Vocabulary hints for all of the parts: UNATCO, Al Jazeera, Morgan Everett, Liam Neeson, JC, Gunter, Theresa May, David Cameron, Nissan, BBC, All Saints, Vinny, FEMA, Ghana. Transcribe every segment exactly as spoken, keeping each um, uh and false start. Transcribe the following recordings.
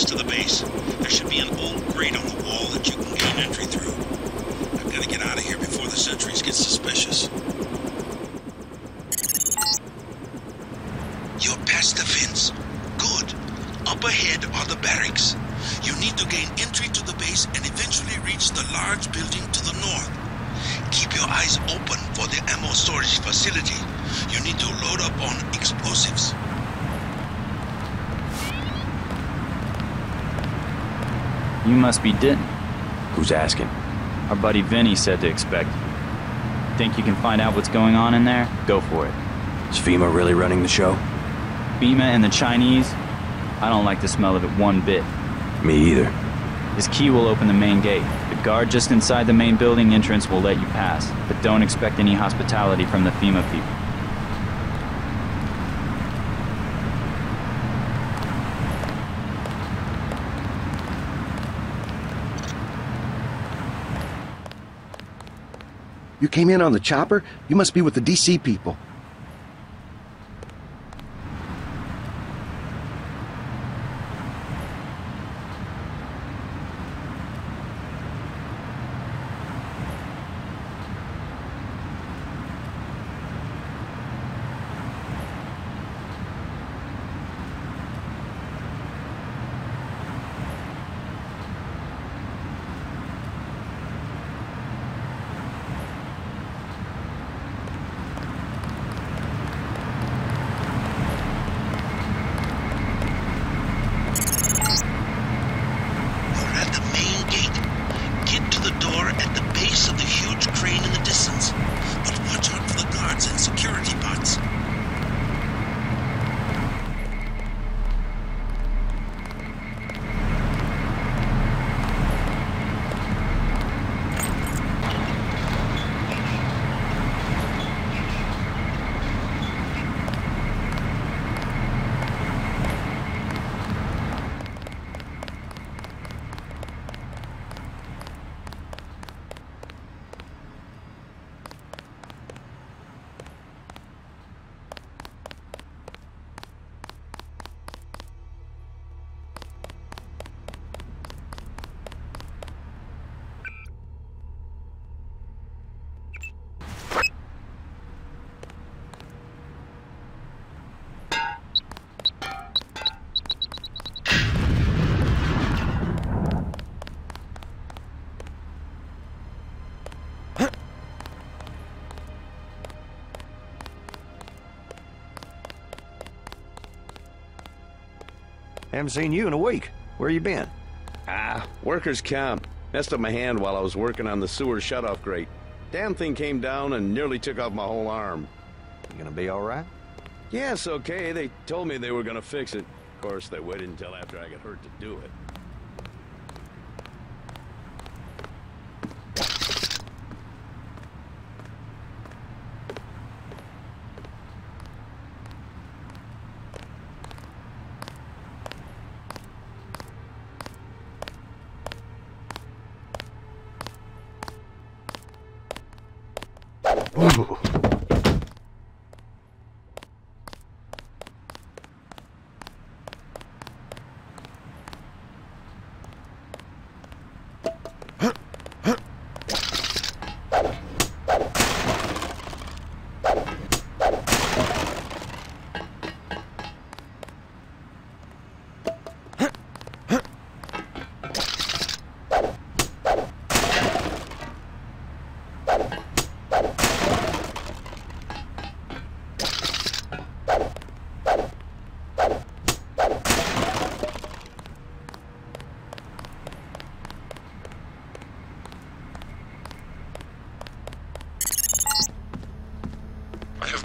next to the base. There should be an old grate on the wall that you can gain entry through. I've got to get out of here before the sentries get suspicious. You're past the fence. Good. Up ahead are the barracks. You need to gain entry to the base and eventually reach the large building to the north. Keep your eyes open for the ammo storage facility. You need to load up on explosives. You must be Denton. Who's asking? Our buddy Vinny said to expect you. Think you can find out what's going on in there? Go for it. Is FEMA really running the show? FEMA and the Chinese? I don't like the smell of it one bit. Me either. His key will open the main gate. The guard just inside the main building entrance will let you pass, but don't expect any hospitality from the FEMA people. You came in on the chopper? You must be with the D C people. Haven't seen you in a week. Where you been? Ah, workers' comp. Messed up my hand while I was working on the sewer shutoff grate. Damn thing came down and nearly took off my whole arm. You gonna be alright? Yes, okay. They told me they were gonna fix it. Of course, they waited until after I got hurt to do it.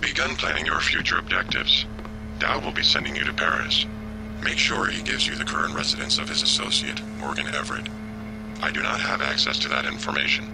Begin planning your future objectives. Dow will be sending you to Paris. Make sure he gives you the current residence of his associate, Morgan Everett. I do not have access to that information.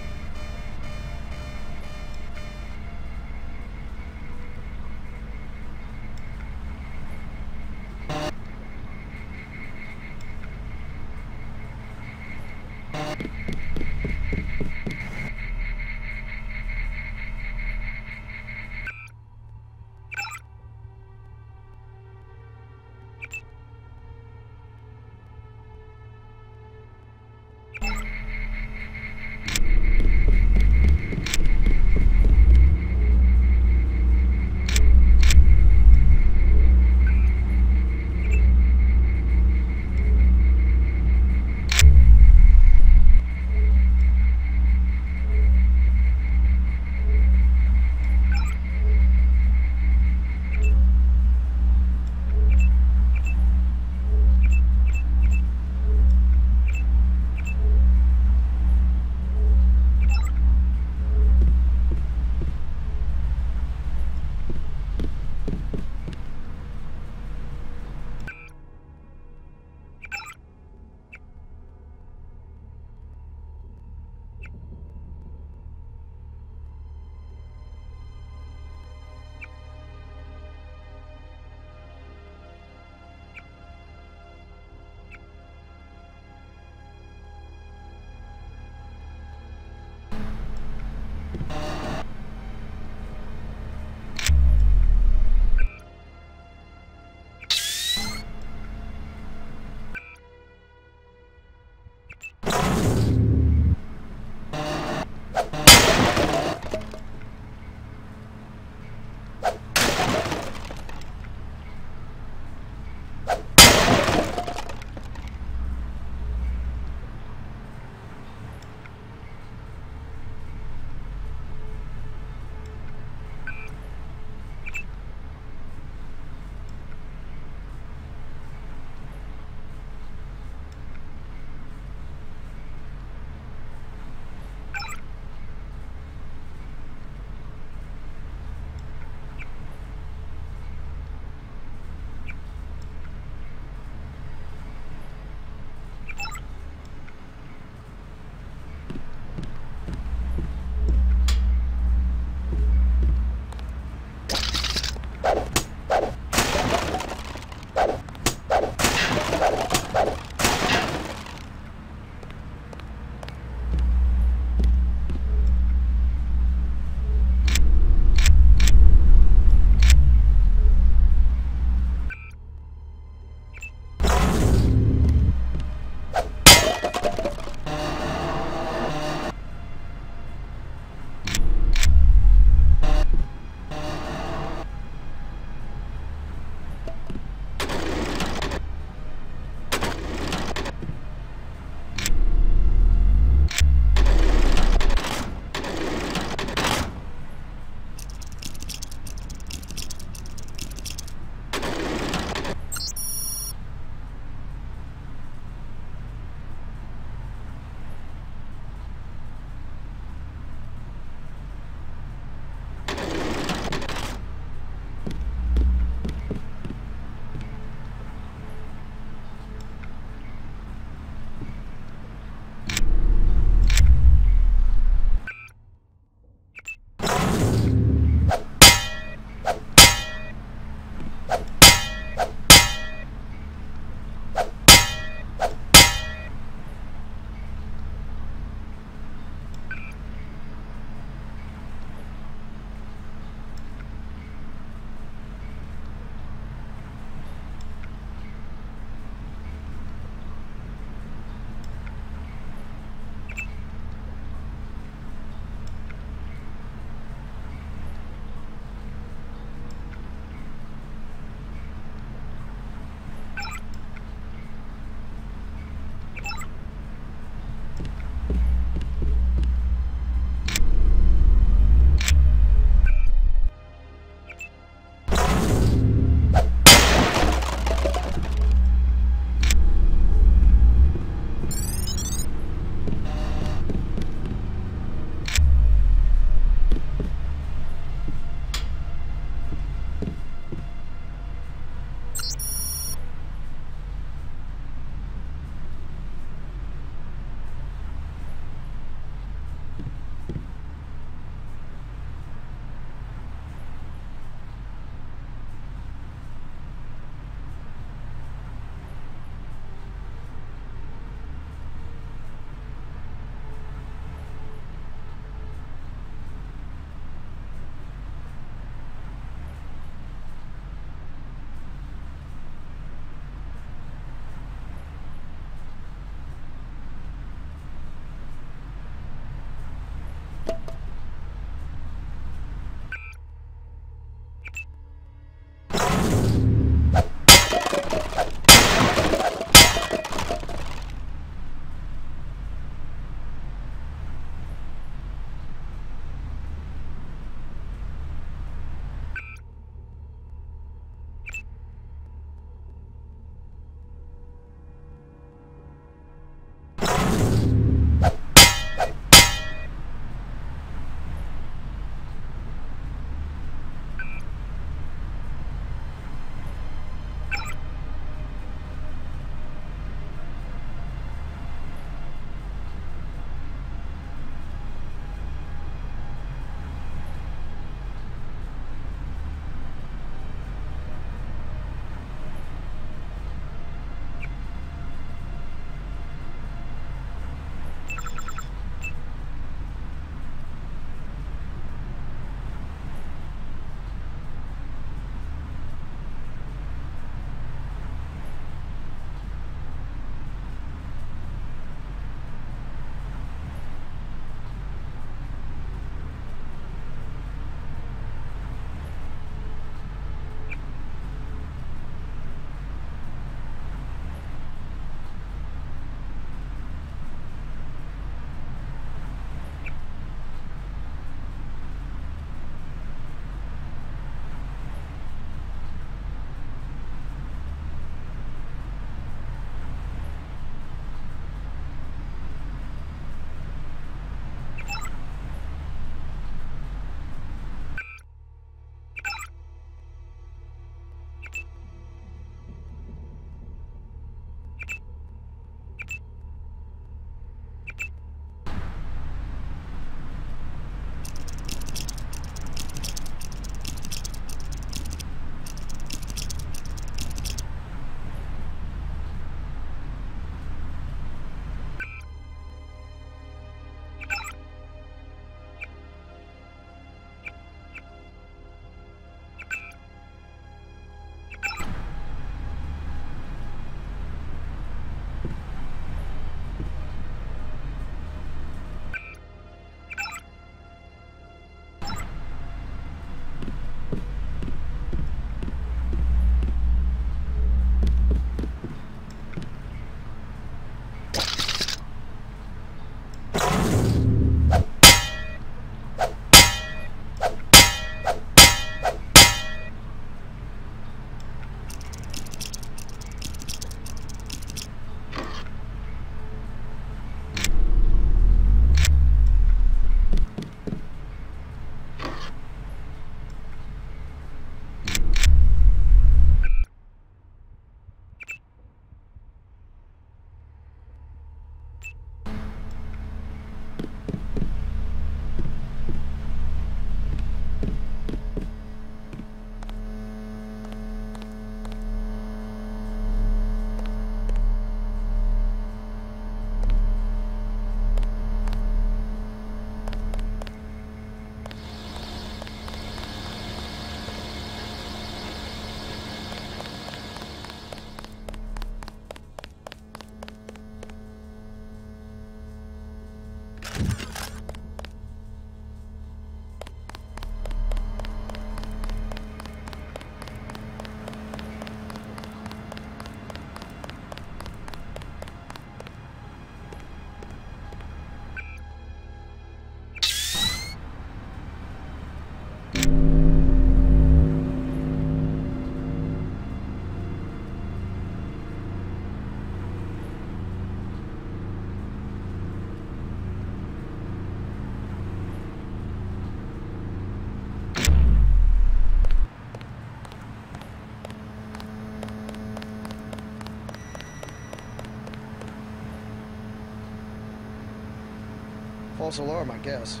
False alarm, I guess.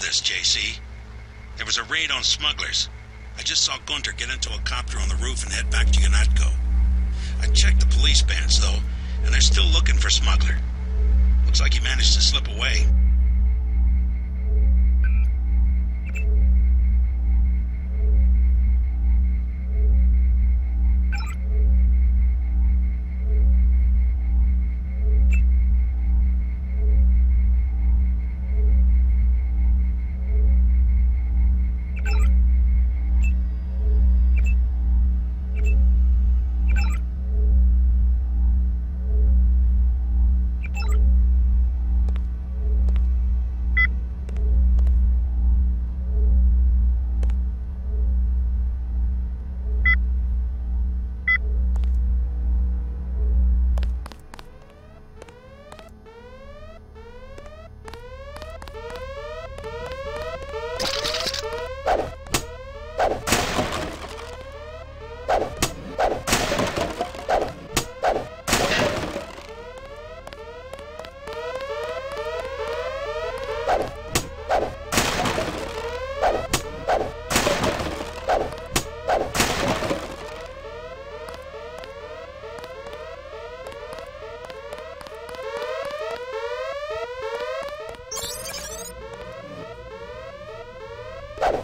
This, J C. There was a raid on smugglers. I just saw Gunter get into a copter on the roof and head back to UNATCO. I checked the police bands, though, and they're still looking for Smuggler. Looks like he managed to slip away. Bye.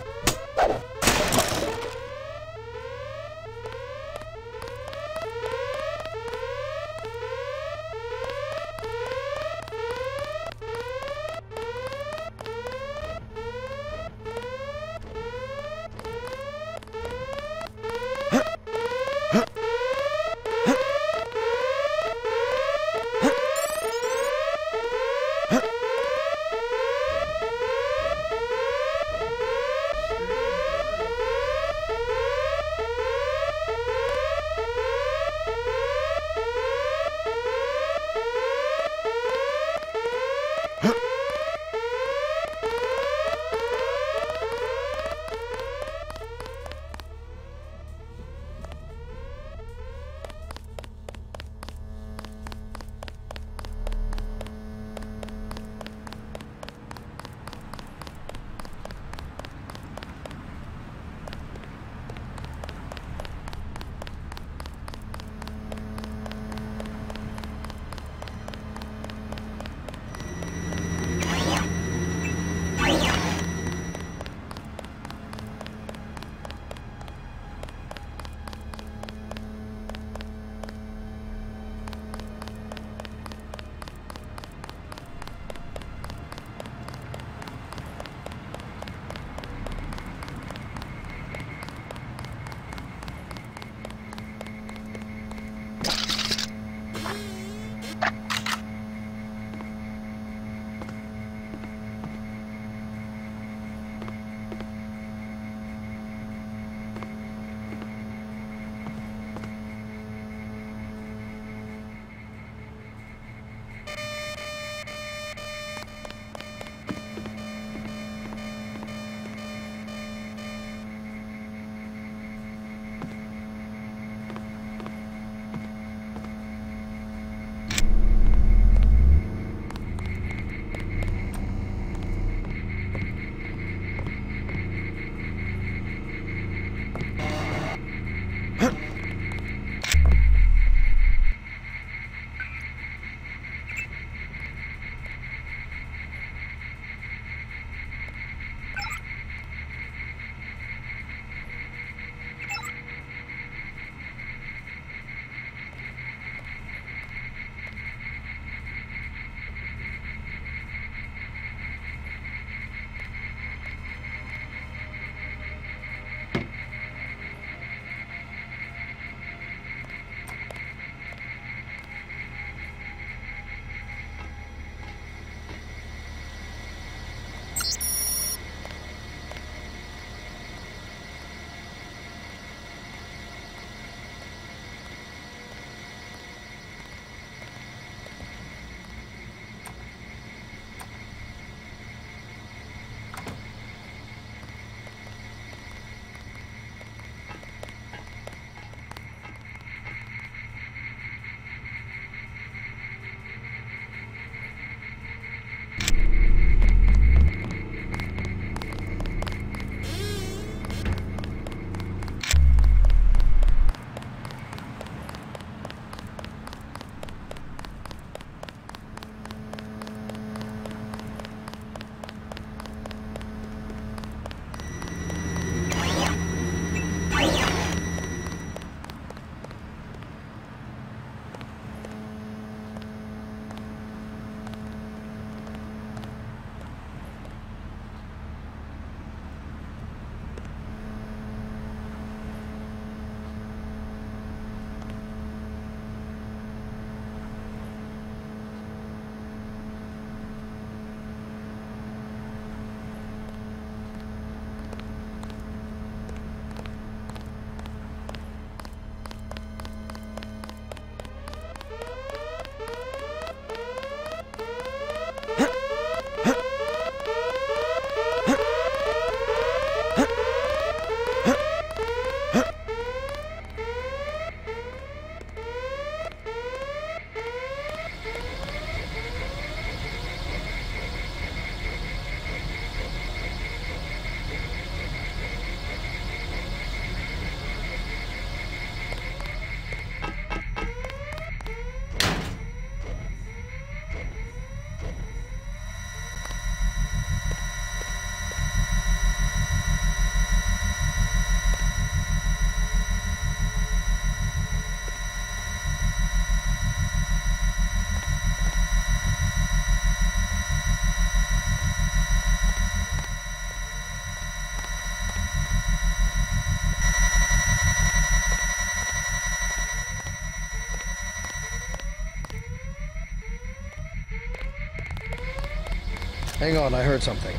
Hang on, I heard something.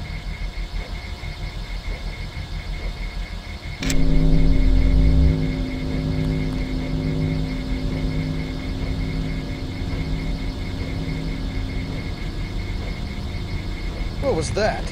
What was that?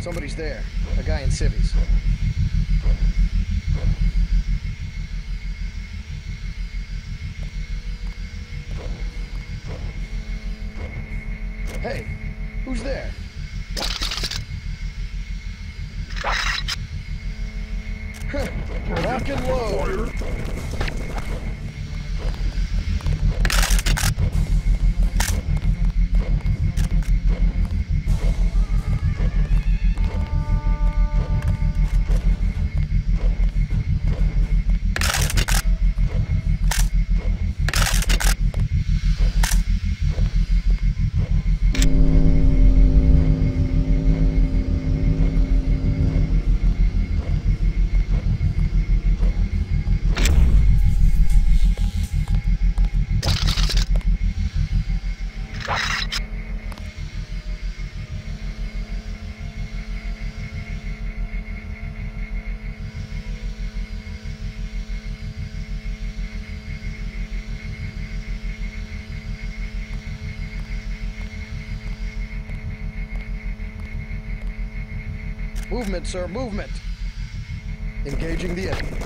Somebody's there, a guy in civvies. Hey, who's there? Lock and load. Movement, sir, movement. Engaging the enemy.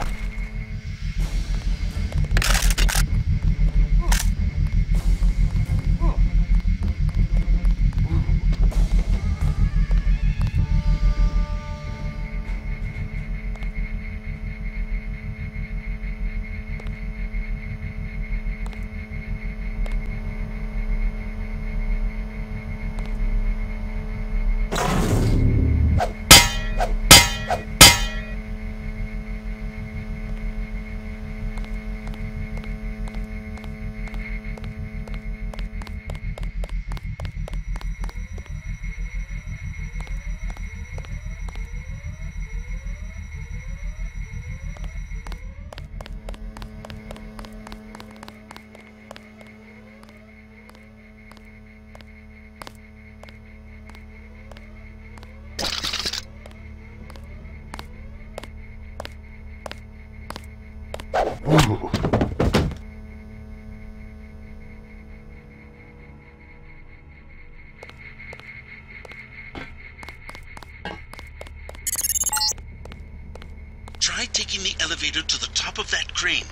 Try taking the elevator to the top of that crane.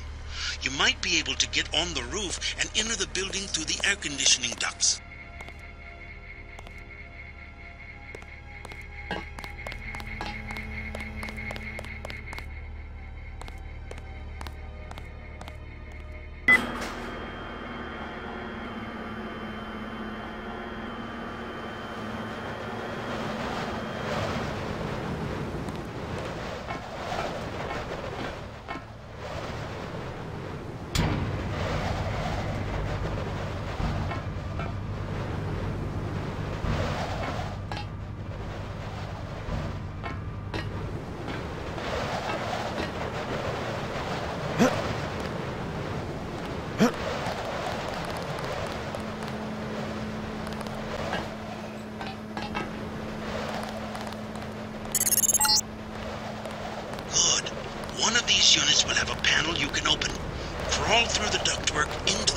You might be able to get on the roof and enter the building through the air conditioning ducts. will have a panel you can open, crawl through the ductwork into